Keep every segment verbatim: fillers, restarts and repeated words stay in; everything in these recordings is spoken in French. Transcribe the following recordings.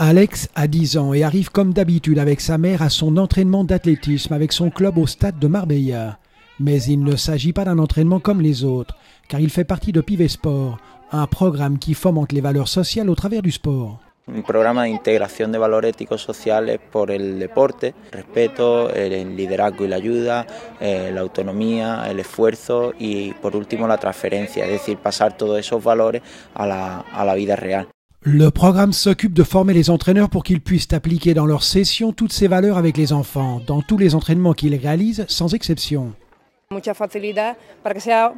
Alex a dix ans et arrive comme d'habitude avec sa mère à son entraînement d'athlétisme avec son club au stade de Marbella. Mais il ne s'agit pas d'un entraînement comme les autres, car il fait partie de PIVESPORT, un programme qui fomente les valeurs sociales au travers du sport. Un programme d'intégration de valeurs éthiques sociales par le deporte, le respeto, el liderazgo y la ayuda, la autonomía, el esfuerzo y por último la transferencia, es decir, pasar todos esos valores a la, a la vida real. Le programme s'occupe de former les entraîneurs pour qu'ils puissent appliquer dans leurs sessions toutes ces valeurs avec les enfants, dans tous les entraînements qu'ils réalisent, sans exception. Mucha facilidad para que sea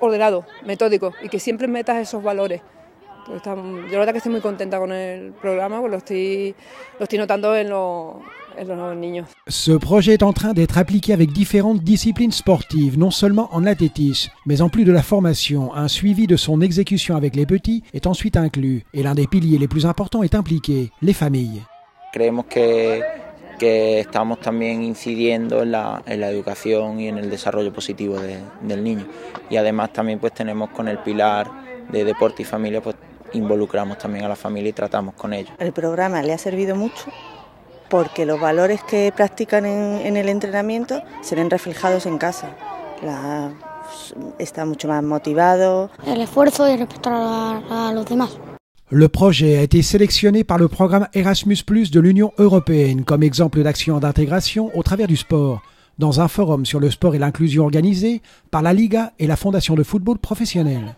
ordenado, metódico y que siempre metas esos valores. Yo la verdad que estoy muy contenta con el programa, lo estoy, lo estoy notando en los, en los niños. Ce projet est en train d'être appliqué avec différentes disciplines sportives, non seulement en athlétisme, mais en plus de la formation, un suivi de son exécution avec les petits est ensuite inclus. Et l'un des piliers les plus importants est impliqué, les familles. Creemos que que estamos también incidiendo en la, en la educación y en el desarrollo positivo de, del niño. Y además también pues tenemos con el pilar de deporte y familia, pues involucramos también a la familia y tratamos con ellos. El programa le ha servido mucho porque los valores que practican en, en el entrenamiento se ven reflejados en casa. La, está mucho más motivado. El esfuerzo y respetar a, a los demás. Le projet a été sélectionné par le programme Erasmus Plus de l'Union européenne comme exemple d'action d'intégration au travers du sport, dans un forum sur le sport et l'inclusion organisé par la Liga et la Fondation de football professionnel.